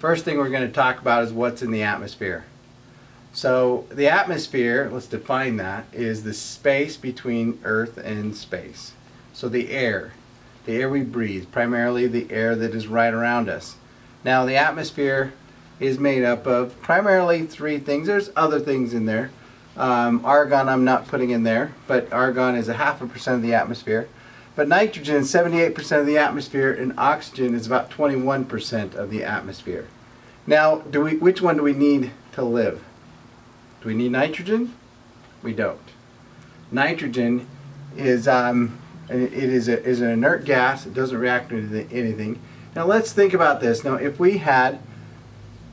First thing we're going to talk about is what's in the atmosphere. So the atmosphere, let's define that, is the space between Earth and space. So the air we breathe, primarily the air that is right around us. Now the atmosphere is made up of primarily three things. There's other things in there. Argon I'm not putting in there, but argon is 0.5% of the atmosphere. But nitrogen is 78% of the atmosphere, and oxygen is about 21% of the atmosphere. Now, which one do we need to live? Do we need nitrogen? We don't. Nitrogen is an inert gas. It doesn't react to anything. Now let's think about this. Now if we had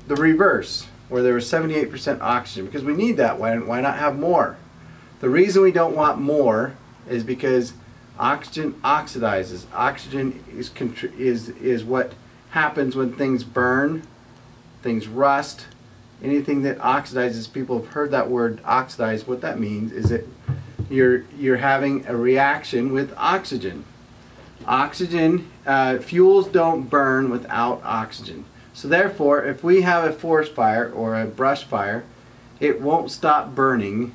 the reverse, where there was 78% oxygen, because we need that, why not have more? The reason we don't want more is because oxygen oxidizes. Oxygen is what happens when things burn, things rust, anything that oxidizes. People have heard that word oxidize. What that means is that you're having a reaction with oxygen. Fuels don't burn without oxygen. So therefore, if we have a forest fire or a brush fire, it won't stop burning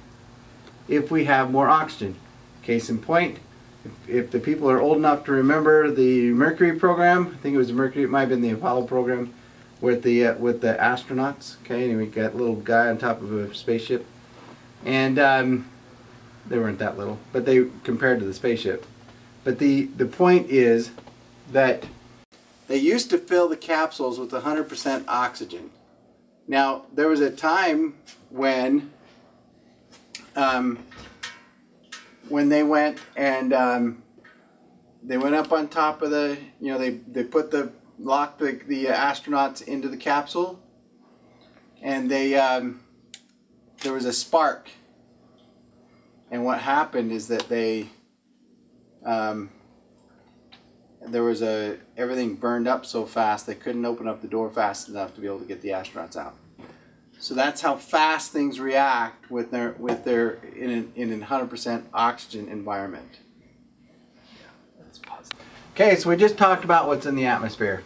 if we have more oxygen. Case in point, if the people are old enough to remember the Mercury program, I think it was Mercury, it might have been the Apollo program, with the astronauts. Okay, and we got a little guy on top of a spaceship, and they weren't that little, but they compared to the spaceship. But the point is that they used to fill the capsules with 100% oxygen. Now, there was a time when they went and they went up on top of the, you know, they put the, locked the astronauts into the capsule, and they, there was a spark. And what happened is that they, there was everything burned up so fast they couldn't open up the door fast enough to be able to get the astronauts out. So that's how fast things react with their in 100% oxygen environment. Yeah, that's positive. Okay, so we just talked about what's in the atmosphere.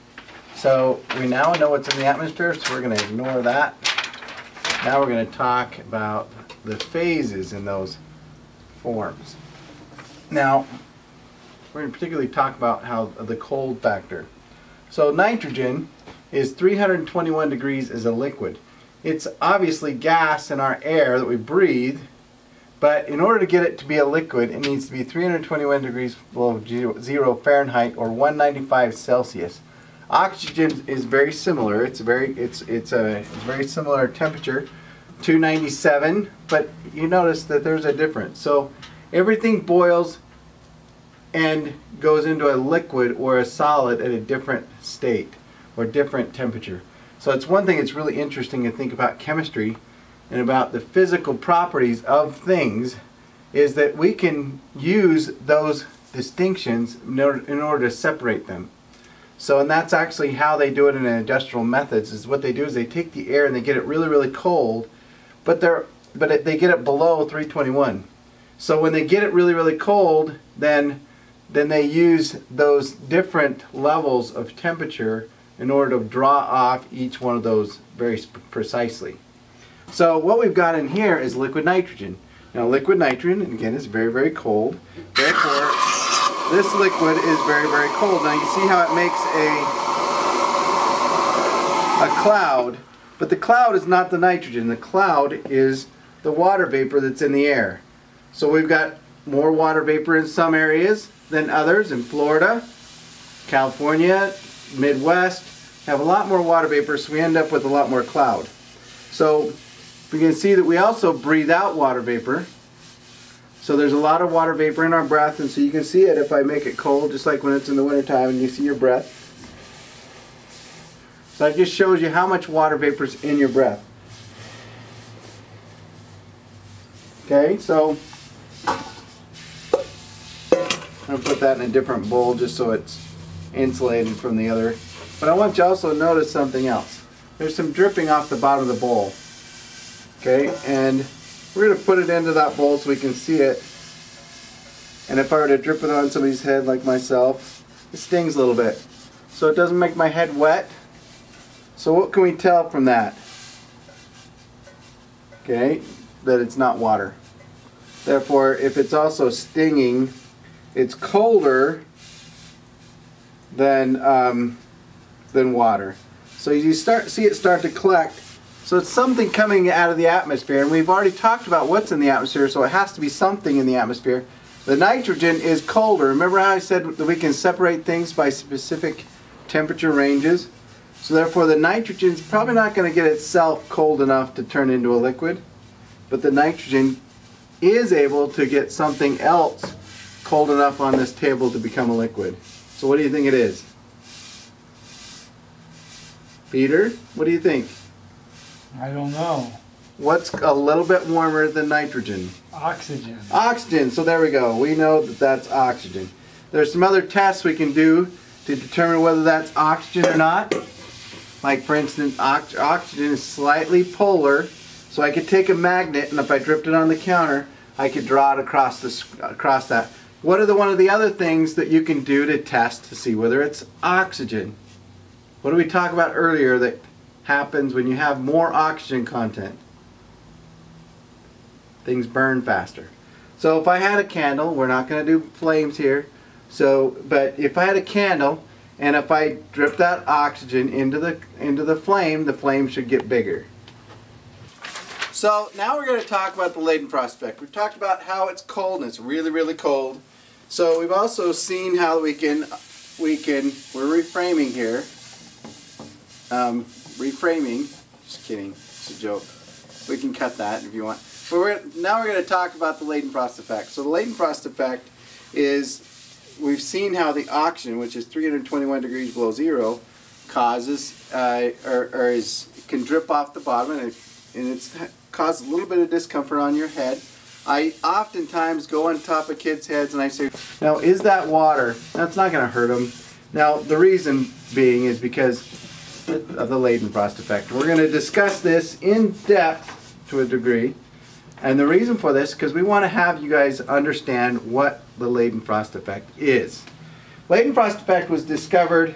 So we now know what's in the atmosphere, so we're going to ignore that. Now we're going to talk about the phases in those forms. Now, we're going to particularly talk about how the cold factor. So nitrogen is 321 degrees as a liquid. It's obviously gas in our air that we breathe, but in order to get it to be a liquid, it needs to be 321 degrees below 0°F or 195 Celsius. Oxygen is very similar. It's very similar temperature, 297, but you notice that there's a difference. So everything boils and goes into a liquid or a solid at a different state or different temperature. So it's one thing that's really interesting to think about chemistry and about the physical properties of things, is that we can use those distinctions in order to separate them. So, and that's actually how they do it in industrial methods, is what they do is they take the air and they get it really, really cold, but they get it below 321. So when they get it really, really cold, then they use those different levels of temperature in order to draw off each one of those very precisely. So what we've got in here is liquid nitrogen. Now liquid nitrogen, again, is very, very cold. Therefore, this liquid is very, very cold. Now you see how it makes a cloud, but the cloud is not the nitrogen. The cloud is the water vapor that's in the air. So we've got more water vapor in some areas than others. In Florida, California, Midwest, have a lot more water vapor, so we end up with a lot more cloud. So we can see that we also breathe out water vapor. So there's a lot of water vapor in our breath, and so you can see it if I make it cold, just like when it's in the wintertime and you see your breath. So that just shows you how much water vapor is in your breath. Okay, so I'm going to put that in a different bowl just so it's insulated from the other. But I want you to also notice something else. There's some dripping off the bottom of the bowl. Okay, and we're going to put it into that bowl so we can see it. And if I were to drip it on somebody's head like myself, it stings a little bit. So it doesn't make my head wet, So what can we tell from that? Okay, that it's not water. Therefore, if it's also stinging, it's colder than water. So you see it start to collect. So it's something coming out of the atmosphere, and we've already talked about what's in the atmosphere, so it has to be something in the atmosphere. The nitrogen is colder. Remember how I said that we can separate things by specific temperature ranges? So therefore the nitrogen is probably not going to get itself cold enough to turn into a liquid, but the nitrogen is able to get something else cold enough on this table to become a liquid. So what do you think it is? Peter, what do you think? I don't know. What's a little bit warmer than nitrogen? Oxygen. Oxygen, so there we go. We know that that's oxygen. There's some other tests we can do to determine whether that's oxygen or not. Like for instance, oxygen is slightly polar, so I could take a magnet and if I dripped it on the counter, I could draw it across that. What are one of the other things that you can do to test to see whether it's oxygen? What did we talk about earlier that happens when you have more oxygen content? Things burn faster. So if I had a candle, we're not going to do flames here, so but if I had a candle and if I drip that oxygen into the flame, the flame should get bigger. So now we're going to talk about the Leidenfrost effect. We've talked about how it's cold and it's really, really cold. So we've also seen how we're reframing here. Reframing, just kidding, it's a joke. We can cut that if you want. But now we're going to talk about the Leidenfrost effect. So the Leidenfrost effect is, we've seen how the oxygen, which is 321 degrees below zero, causes, can drip off the bottom, and it's caused a little bit of discomfort on your head. I oftentimes go on top of kids' heads and I say, now is that water? That's not going to hurt them. Now the reason being is because of the Leidenfrost effect. We're going to discuss this in depth to a degree, and the reason for this because we want to have you guys understand what the Leidenfrost effect is. Leidenfrost effect was discovered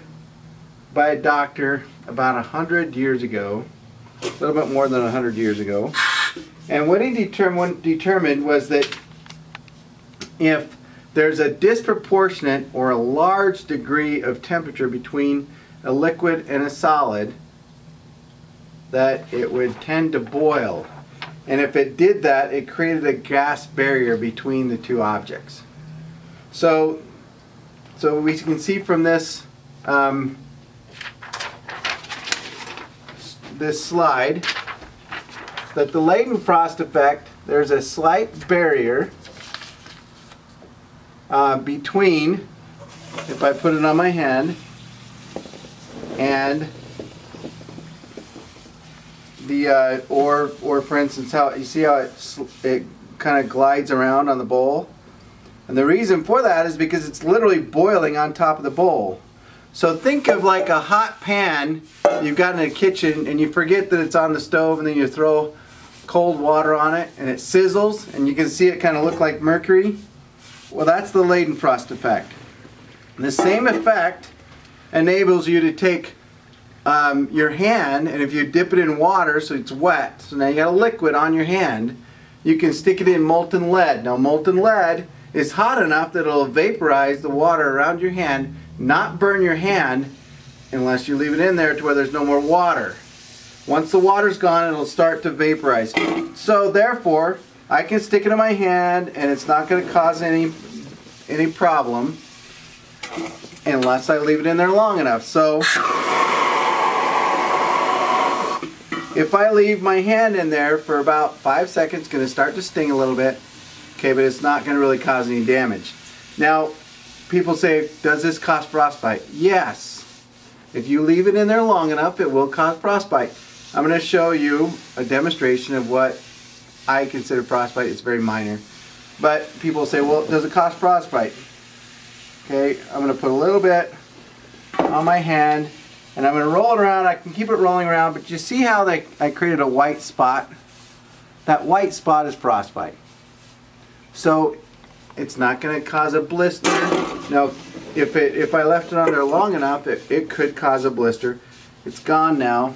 by a doctor about 100 years ago, a little bit more than 100 years ago, and what he determined was that if there's a disproportionate or a large degree of temperature between a liquid and a solid, that it would tend to boil, and if it did that, it created a gas barrier between the two objects. So we can see from this this slide that the Leidenfrost effect, there's a slight barrier between, if I put it on my hand, and the or for instance, how you see how it kind of glides around on the bowl, and the reason for that is because it's literally boiling on top of the bowl. So think of like a hot pan you've got in a kitchen, and you forget that it's on the stove, and then you throw cold water on it, and it sizzles, and you can see it kind of look like mercury. Well, that's the Leidenfrost effect. And the same effect enables you to take your hand, and if you dip it in water so it's wet, so now you got a liquid on your hand, you can stick it in molten lead. Now molten lead is hot enough that it'll vaporize the water around your hand, not burn your hand unless you leave it in there to where there's no more water. Once the water's gone, it'll start to vaporize. So therefore I can stick it in my hand and it's not going to cause any problem unless I leave it in there long enough. So if I leave my hand in there for about 5 seconds, it's going to start to sting a little bit, okay, but it's not going to really cause any damage. Now people say, does this cause frostbite? Yes, if you leave it in there long enough, it will cause frostbite. I'm going to show you a demonstration of what I consider frostbite. It's very minor, but people say, well, does it cause frostbite? Okay, I'm going to put a little bit on my hand and I'm going to roll it around. I can keep it rolling around, but you see how I created a white spot? That white spot is frostbite. So it's not going to cause a blister. Now, if I left it on there long enough, it could cause a blister. It's gone now.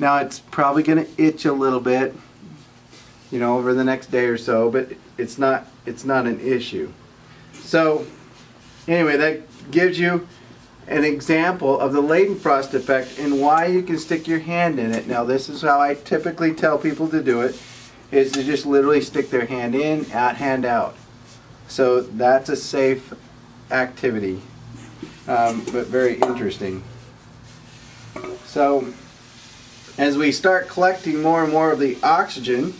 Now it's probably going to itch a little bit, you know, over the next day or so, but it's not an issue. So anyway, that gives you an example of the Leidenfrost effect and why you can stick your hand in it. Now this is how I typically tell people to do it, is to just literally stick their hand in, out, hand out. So that's a safe activity, but very interesting. So as we start collecting more and more of the oxygen,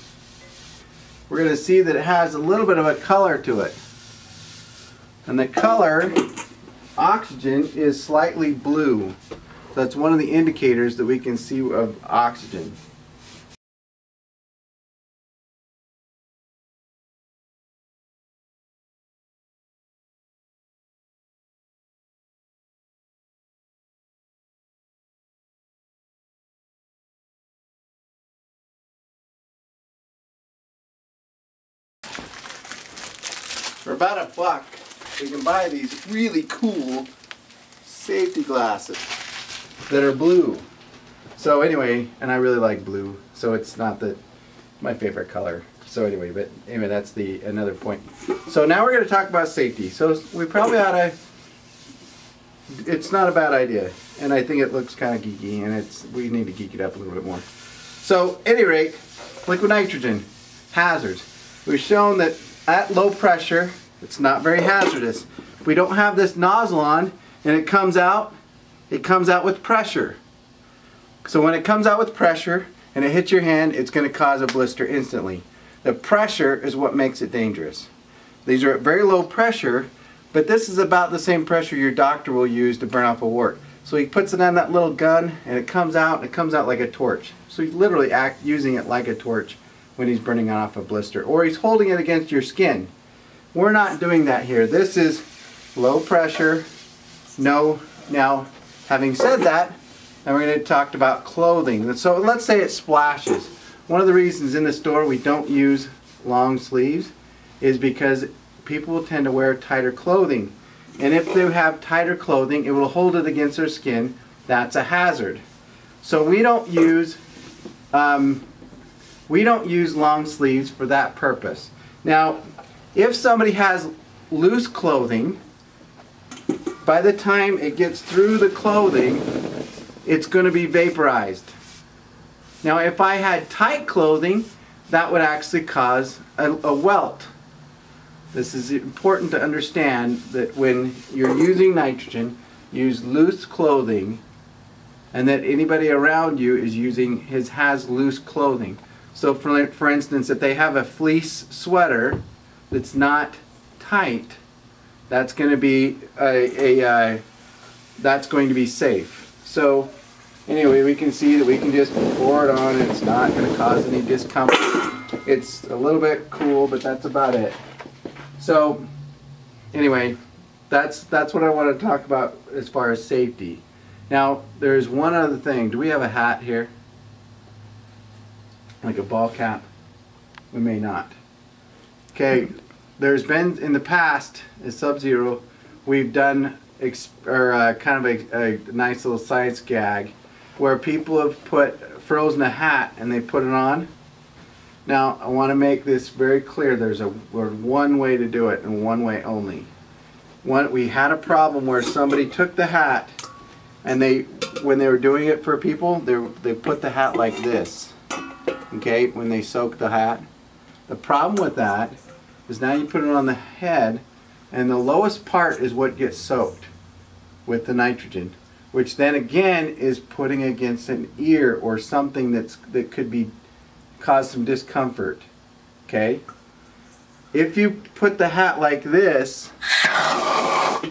we're going to see that it has a little bit of a color to it. And the color oxygen is slightly blue. That's one of the indicators that we can see of oxygen. For about $1, you can buy these really cool safety glasses that are blue. So anyway, and I really like blue, so it's not my favorite color. So anyway, but anyway, that's another point. So now we're going to talk about safety. So we probably ought to, it's not a bad idea, and I think it looks kind of geeky, and we need to geek it up a little bit more. So at any rate, liquid nitrogen, hazards. We've shown that at low pressure, it's not very hazardous. If we don't have this nozzle on and it comes out with pressure. So when it comes out with pressure and it hits your hand, it's going to cause a blister instantly. The pressure is what makes it dangerous. These are at very low pressure, but this is about the same pressure your doctor will use to burn off a wart. So he puts it on that little gun and it comes out like a torch. So he's literally using it like a torch when he's burning off a blister, or he's holding it against your skin. We're not doing that here. This is low pressure. No. Now, having said that, now we're going to talk about clothing. So let's say it splashes. One of the reasons in the store we don't use long sleeves is because people tend to wear tighter clothing. And if they have tighter clothing, it will hold it against their skin. That's a hazard. So we don't use long sleeves for that purpose. Now, if somebody has loose clothing, by the time it gets through the clothing, it's going to be vaporized. Now, if I had tight clothing, that would actually cause a welt. This is important to understand, that when you're using nitrogen, use loose clothing, and that anybody around you is using has loose clothing. So for instance, if they have a fleece sweater that's not tight, that's going to be that's going to be safe. So anyway, we can see that we can just pour it on and it's not going to cause any discomfort. It's a little bit cool, but that's about it. So anyway, that's what I want to talk about as far as safety. Now, there's one other thing. Do we have a hat here? Like a ball cap? We may not. Okay, there's been in the past at Sub-Zero, we've done kind of a nice little science gag where people have frozen a hat and they put it on. Now, I want to make this very clear. There's one way to do it and one way only. We had a problem where somebody took the hat and when they were doing it for people, they put the hat like this. Okay, when they soak the hat. The problem with that is now you put it on the head, and the lowest part is what gets soaked with the nitrogen, which then again is putting against an ear or something that could cause some discomfort. Okay? If you put the hat like this,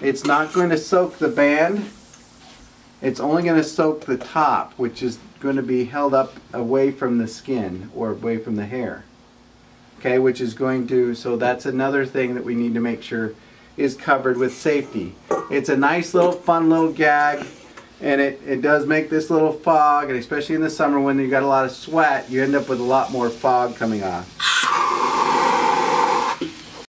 it's not going to soak the band. It's only going to soak the top, which is going to be held up away from the skin or away from the hair. Okay, which is going to, so that's another thing that we need to make sure is covered with safety. It's a nice little fun little gag, and it does make this little fog, and especially in the summer when you got a lot of sweat, you end up with a lot more fog coming off.